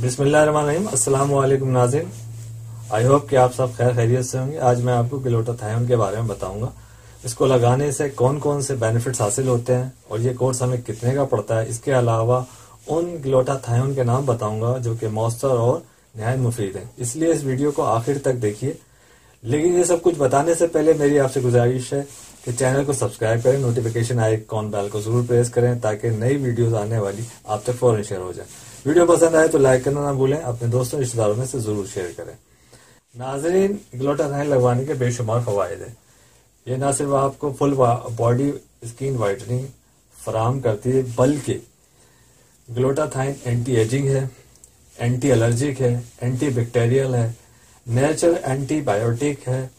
बिस्मिल्लाहिर्रहमानिर्रहीम, अस्सलाम वालेकुम नाज़रीन। आई होप कि आप सब खैर खैरियत से होंगे। आज मैं आपको ग्लूटाथियोन के बारे में बताऊंगा, इसको लगाने से कौन कौन से बेनिफिट्स हासिल होते हैं और ये कोर्स हमें कितने का पड़ता है। इसके अलावा उन ग्लूटाथियोन के नाम बताऊंगा जो कि मौसर और नहायत मुफीद है, इसलिए इस वीडियो को आखिर तक देखिए। लेकिन ये सब कुछ बताने से पहले मेरी आपसे गुजारिश है कि चैनल को सब्सक्राइब करें, नोटिफिकेशन आइकॉन बेल को जरूर प्रेस करें ताकि नई वीडियोस आने वाली आप तक फौरन शेयर हो जाए। वीडियो पसंद आए तो लाइक करना ना भूलें, अपने दोस्तों रिश्तेदारों में से जरूर शेयर करें। नाजरीन, ग्लूटाथियोन लगवाने के बेशुमार फवायद है। ये ना सिर्फ आपको फुल बॉडी स्किन वाइटनिंग फराहम करती है बल्कि ग्लूटाथियोन एंटी एजिंग है, एंटी एलर्जिक है, एंटी बैक्टीरियल है, नेचुरल एंटीबायोटिक है,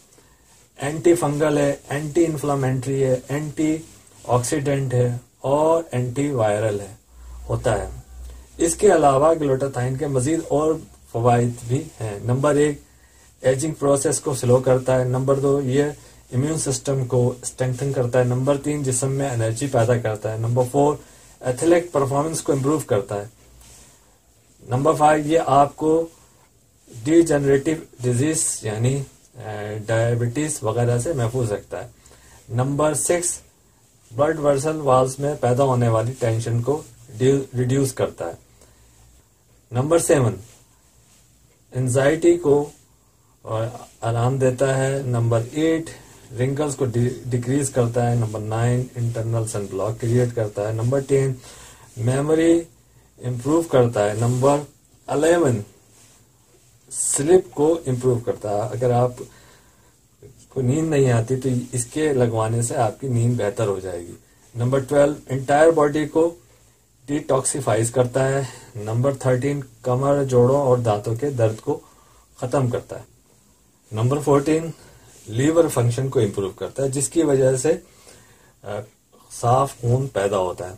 एंटी फंगल है, एंटी इन्फ्लामेंट्री है, एंटी ऑक्सीडेंट है और एंटी वायरल है होता है। इसके अलावा ग्लूटाथियोन के मजीद और फवायद भी हैं। नंबर 1, एजिंग प्रोसेस को स्लो करता है। नंबर 2, ये इम्यून सिस्टम को स्ट्रेंथन करता है। नंबर 3, जिस्म में एनर्जी पैदा करता है। नंबर 4, एथलेटिक परफॉर्मेंस को इम्प्रूव करता है। नंबर 5, ये आपको डीजनरेटिव डिजीज यानी डायबिटीज वगैरह से महफूज रखता है। नंबर 6, ब्लड वेसल वाल्स में पैदा होने वाली टेंशन को रिड्यूस करता है। नंबर 7, एंजाइटी को आराम देता है। नंबर 8, रिंकल्स को डिक्रीज करता है। Number 9, internal sun block create करता है। नंबर 10, मेमोरी इम्प्रूव करता है। नंबर 11, स्लिप को इम्प्रूव करता है। अगर आप को नींद नहीं आती तो इसके लगवाने से आपकी नींद बेहतर हो जाएगी। नंबर 12, एंटायर बॉडी को डिटॉक्सीफाइज करता है। नंबर 13, कमर, जोड़ों और दांतों के दर्द को खत्म करता है। नंबर 14, लीवर फंक्शन को इम्प्रूव करता है जिसकी वजह से साफ खून पैदा होता है।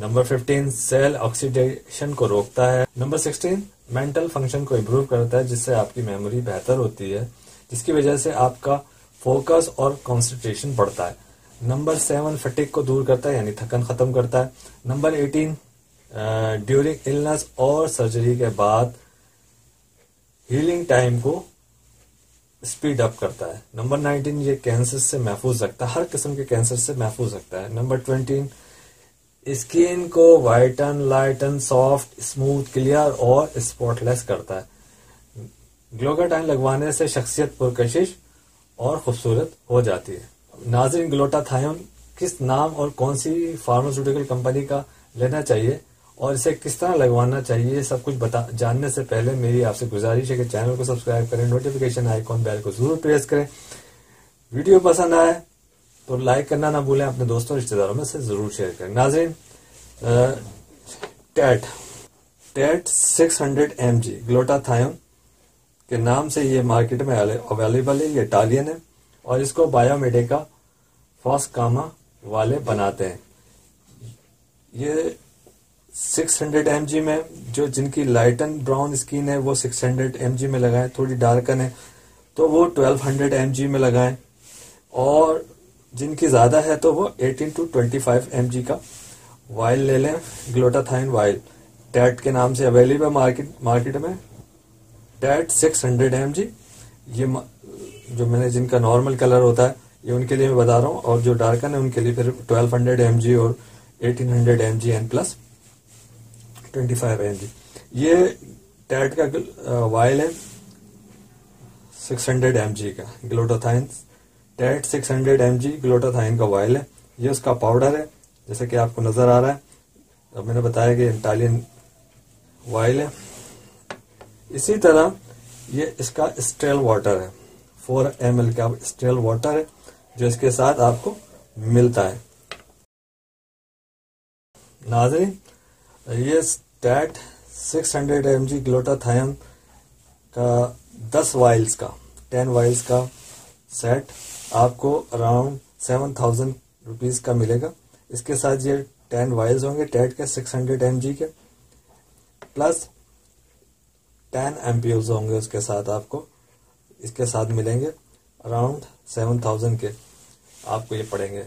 नंबर 15, सेल ऑक्सीडेशन को रोकता है। नंबर 16, मेंटल फंक्शन को इम्प्रूव करता है जिससे आपकी मेमोरी बेहतर होती है, जिसकी वजह से आपका फोकस और कंसंट्रेशन बढ़ता है। नंबर 7, फटीग को दूर करता है यानी थकन खत्म करता है। नंबर 18, ड्यूरिंग इलनेस और सर्जरी के बाद हीलिंग टाइम को स्पीड अप करता है। नंबर 19, ये कैंसर से महफूज रखता है, हर किस्म के कैंसर से महफूज रखता है। नंबर 20, स्किन को whiten, lighten, soft, smooth, clear और स्पॉटलेस करता है। ग्लूटाथियोन लगवाने से शख्सियत पुरकशिश और खूबसूरत हो जाती है। नाज़रीन, ग्लूटाथियोन किस नाम और कौन सी फार्मास्यूटिकल कंपनी का लेना चाहिए और इसे किस तरह लगवाना चाहिए, सब कुछ जानने से पहले मेरी आपसे गुजारिश है कि चैनल को सब्सक्राइब करें, नोटिफिकेशन आइकॉन बेल को जरूर प्रेस करें। वीडियो पसंद आए तो लाइक करना ना भूलें, अपने दोस्तों रिश्तेदारों में से जरूर शेयर करें। नाज़रीन, टैड 600 mg ग्लूटाथियोन के नाम से ये मार्केट में अवेलेबल है। ये इटालियन है और इसको बायोमेडिका फॉस्कामा वाले बनाते हैं। ये 600 mg में, जो जिनकी लाइटन ब्राउन स्किन है वो 600 mg में लगाएं, थोड़ी डार्कन है तो वो 1200 mg में लगाएं और जिनकी ज़्यादा है तो वो 18 टू 25 mg का वायल ले लें। ग्लूटाथियोन वायल टैड के नाम से अवेलेबल मार्केट में। टैड 600 mg, ये जो मैंने जिनका नॉर्मल कलर होता है ये उनके लिए मैं बता रहा हूँ और जो डार्कन है उनके लिए फिर 1200 mg और 1800 mg एंड प्लस 25 mg। ये टैड का वायल है 600 mg का। ग्लूटाथियोन टैड 600 mg ग्लूटाथियोन का वायल है। ये उसका पाउडर है, जैसे कि आपको नजर आ रहा है। अब मैंने बताया कि इटालियन वायल है। इसी तरह ये इसका स्ट्रेल वाटर है, 4 ml का स्ट्रेल वाटर है जो इसके साथ आपको मिलता है। नाज़रीन, ये टैड 600 mg ग्लूटाथियोन का 10 वायल्स का सेट आपको अराउंड 7000 रुपीज का मिलेगा। इसके साथ ये 10 वायल्स होंगे टैड के 600 mg के, प्लस 10 ampules होंगे उसके साथ आपको, इसके साथ मिलेंगे अराउंड 7000 के आपको ये पड़ेंगे।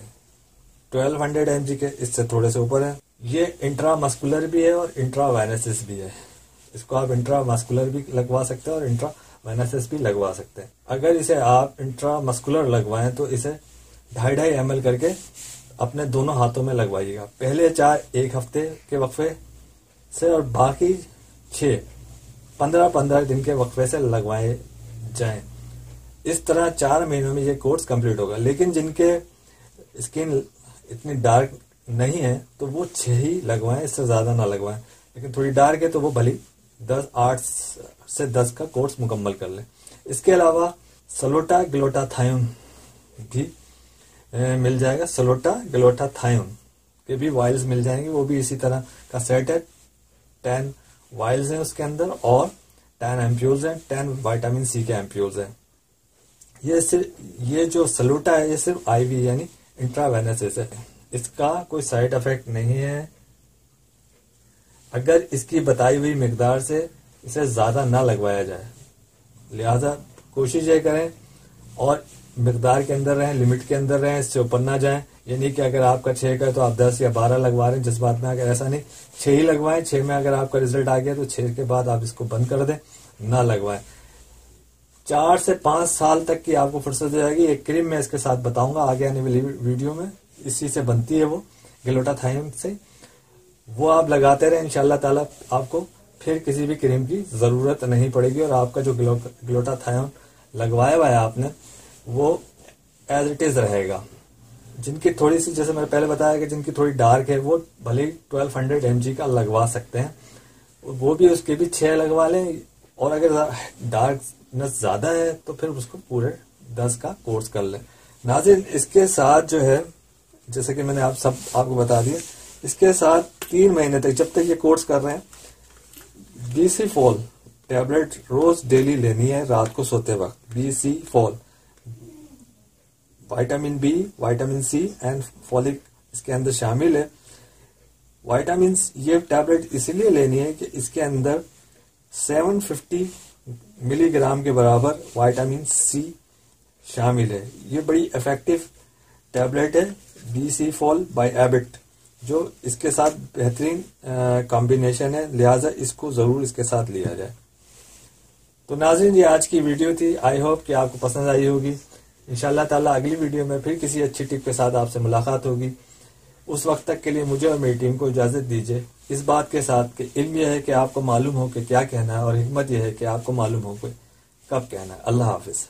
1200 mg के इससे थोड़े से ऊपर है। ये इंट्रामस्कुलर भी है और इंट्रावेनसिस भी है। इसको आप इंट्रामस्कुलर भी लगवा सकते हैं और इंट्रावेनसिस भी लगवा सकते हैं। अगर इसे आप इंट्रामस्कुलर लगवाएं तो इसे 2.5 ml करके अपने दोनों हाथों में लगवाइएगा। पहले 4 एक हफ्ते के वक्फे से और बाकी 6 15-15 दिन के वक्फे से लगवाए जाएं। इस तरह 4 महीनों में ये कोर्स कंप्लीट होगा। लेकिन जिनके स्किन इतनी डार्क नहीं है तो वो 6 ही लगवाएं, इससे ज़्यादा ना लगवाएं। लेकिन थोड़ी डार्क है तो वो भली 8 से 10 का कोर्स मुकम्मल कर लें। इसके अलावा सलोटा ग्लूटाथायोन भी मिल जाएगा। सलोटा ग्लूटाथायोन के भी वायल्स मिल जाएंगे, वो भी इसी तरह का सेट है। 10 वायल्स हैं उसके अंदर और 10 एम्प्यूल्स हैं, 10 विटामिन C के एम्प्यूल्स हैं। ये जो सलोटा है ये सिर्फ IV यानी इंट्रावेनस है, इसका कोई साइड इफेक्ट नहीं है। अगर इसकी बताई हुई मिकदार से इसे ज़्यादा ना लगवाया जाए, लिहाजा कोशिश ये करें और मिकदार के अंदर रहें, लिमिट के अंदर रहें, इससे ऊपर ना जाएं। ये नहीं कि अगर आपका 6 का है तो आप 10 या 12 लगवा रहे हैं जिस बात में, अगर ऐसा नहीं, 6 ही लगवाएं। 6 में अगर आपका रिजल्ट आ गया तो 6 के बाद आप इसको बंद कर दें, ना लगवाएं। 4 से 5 साल तक की आपको फुर्सत हो जाएगी। एक क्रीम मैं इसके साथ बताऊंगा आगे आने वाली वीडियो में, इसी से बनती है वो ग्लूटाथायोन से, वो आप लगाते रहें। इंशाल्लाह ताला आपको फिर किसी भी क्रीम की ज़रूरत नहीं पड़ेगी और आपका जो ग्लूटाथायोन लगवाया हुआ है आपने वो एज इट इज़ रहेगा। जिनकी थोड़ी सी, जैसे मैंने पहले बताया कि जिनकी थोड़ी डार्क है वो भले 1200 mg का लगवा सकते हैं, वो भी उसके भी 6 लगवा लें। और अगर डार्कनेस ज़्यादा है तो फिर उसको पूरे 10 का कोर्स कर लें। नाज़रीन, इसके साथ जो है, जैसे कि मैंने आपको बता दिया, इसके साथ 3 महीने तक जब तक ये कोर्स कर रहे हैं BC4 टैबलेट रोज डेली लेनी है, रात को सोते वक्त। BC4 vitamin B, vitamin C and folic इसके अंदर शामिल है। विटामिन ये टैबलेट इसलिए लेनी है कि इसके अंदर 750 मिलीग्राम के बराबर विटामिन C शामिल है। ये बड़ी इफेक्टिव टैबलेट है BC4 बाय एबिट, जो इसके साथ बेहतरीन कॉम्बिनेशन है, लिहाजा इसको ज़रूर इसके साथ लिया जाए। तो नाज़रीन, ये आज की वीडियो थी। आई होप कि आपको पसंद आई होगी। इंशाल्लाह ताला अगली वीडियो में फिर किसी अच्छी टिप के साथ आपसे मुलाकात होगी। उस वक्त तक के लिए मुझे और मेरी टीम को इजाज़त दीजिए, इस बात के साथ कि इल्म यह है कि आपको मालूम हो कि क्या कहना है और हिकमत यह है कि आपको मालूम हो कि कब कहना है। अल्लाह हाफिज़।